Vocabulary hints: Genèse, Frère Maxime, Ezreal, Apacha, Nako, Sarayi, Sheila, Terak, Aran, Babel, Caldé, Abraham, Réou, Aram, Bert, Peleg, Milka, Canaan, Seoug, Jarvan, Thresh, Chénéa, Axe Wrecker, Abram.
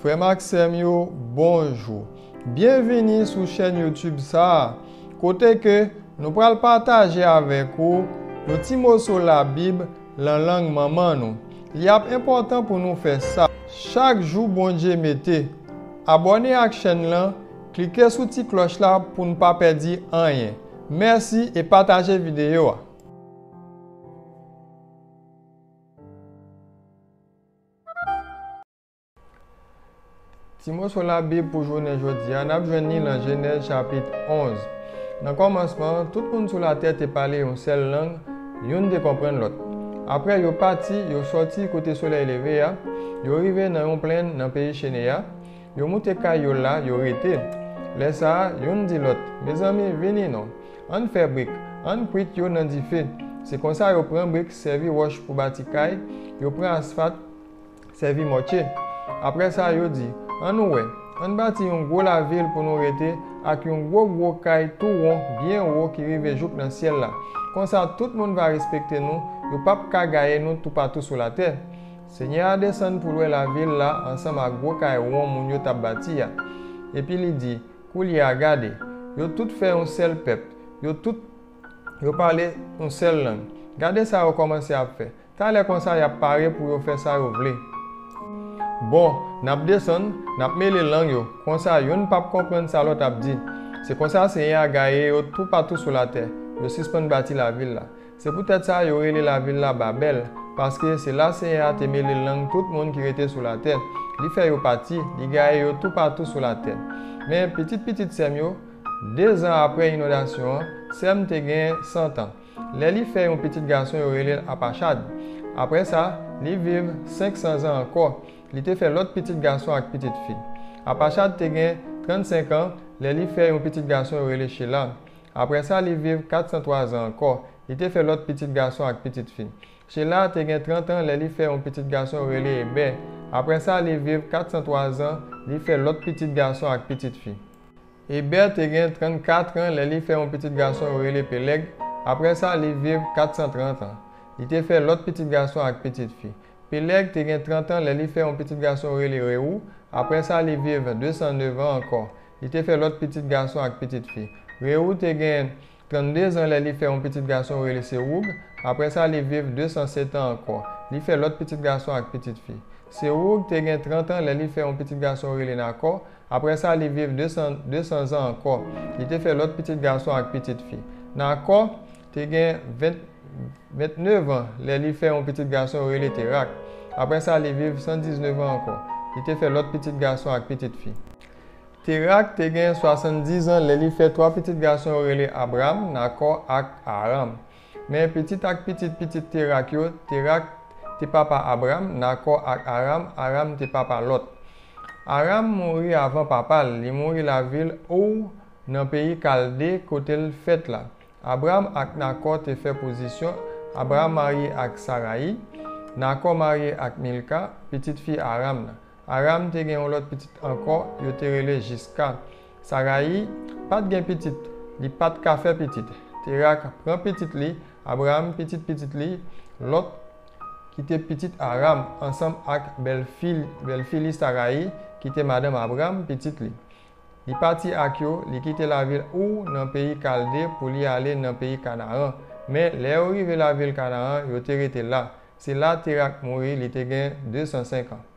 Frère Maxime, bonjour. Bienvenue sur la chaîne YouTube ça. Côté que nous allons partager avec vous nos petits mots sur la Bible, la langue maman nous. Il est important pour nous faire ça. Chaque jour, bon Dieu mettez. Abonnez à la chaîne là, cliquez sur la petite cloche là pour ne pas perdre rien. Merci et partagez la vidéo. Si nous sur la Bible pour journée aujourd'hui, nous avons joigné dans Genèse chapitre 11. Dans le commencement, tout le monde sur la terre a parlé une seule langue, l'une de comprendre l'autre. Après, ils sont partis, ils sont sortis côté soleil levé, ils sont arrivés dans une plaine dans le pays Chénéa, ils sont montés là, ils sont arrêtés. Les ça, ils dit l'autre, mes amis, venez non, on fait brique, on prête, ils ont dit fait. C'est comme ça, ils prennent brique, servi roche pour bâtir caille, ils prennent asphalte, servi moitié. Après ça, ils dit on bâtit une grosse ville pour nous arrêter avec une grosse caille tout rond, bien haut qui arrive jusque dans le ciel là. Comme ça, tout le monde va respecter nous, il ne va pas gagner nous tout partout sur la terre. Le Seigneur descend pour la ville là, ensemble avec une grosse caille rond qui a bâti. Et puis il dit, Kouli a gardé, ils ont tout fait un seul peuple, ils ont parlé une seule langue. Regardez ça, ils ont commencé à faire. Tant les conseils ont paré pour faire ça, ils voulaient. Bon, nous descendons, nous mettons les langues, comme ça, nous ne pouvons pas comprendre ce que l'autre a dit. C'est comme ça, c'est un gagné tout partout sur la terre. Nous suspendons bâtir la ville là. C'est peut-être ça, il y aurait la ville là, Babel, parce que c'est là, c'est un qui met les langues, tout le monde qui était sur la terre. Il fait partie, il gagne tout partout sur la terre. Mais petite Semio, 2 ans après l'inondation, Sem te gagne 100 ans. Là, il fait un petit garçon, il aurait Apacha. Après ça, il vit 500 ans encore. Il te fait l'autre petit garçon avec petite fille. Apacha te gagne 35 ans, il fait un petit garçon relé Sheila. Après ça, il vit 403 ans encore. Il te fait l'autre petit garçon avec petite fille. Sheila te gagne 30 ans, il fait un petit garçon relé Bert. Après ça, il vit 403 ans, il fait l'autre petit garçon avec petite fille. Et Bert te gagne 34 ans, il fait un petit garçon relé Peleg. Après ça, il vit 430 ans. Il te fait l'autre petit garçon avec petite fille. Peleg te gagne 30 ans, il fait un petit garçon relé Réou. Après ça, il vit 209 ans encore. Il te fait l'autre petit garçon avec petite fille. Réou te gagne 32 ans, il fait un petit garçon relé Seoug. Après ça, il vit 207 ans encore. Il fait l'autre petit garçon avec petite fille. Seoug te gagne 30 ans, il fait un petit garçon relé Nako. Après ça, il vit 200 ans encore. Il te fait l'autre petit garçon avec petite fille. Nako te gagne 29 ans, il fait un petit garçon relé Terak. Après ça, il vit 119 ans encore. Il te fait l'autre petit garçon avec petite fille. Terak te gagne 70 ans, il fait 3 petits garçons relé Abram, Nako et Aran. Mais petit Terak yo, Terak te papa Abram, Nako et Aram, Aram te papa l'autre. Aram mourit avant papa, il mourit la ville ou dans le pays Caldé côté le fête là. Abraham et Nako te fait position. Abraham marié avec Sarayi. Nako marié avec Milka, petite fille Aram. Aram te gen l'autre petite encore, yo te relé jusqu'à. Sarayi, pas de gen petite, li pas de café petite. Terak prend petite li, Abraham petite li, l'autre qui te petite Aram, ensemble avec belle fille Sarayi, qui te madame Abraham petite li. Il partit à Kyo, il quitte la ville ou dans le pays Caldé pour y aller dans le pays Canaan. Mais les arrivés à la ville Canaan, ils ont été là. C'est là que Terak mourit, il était gagné 205 ans.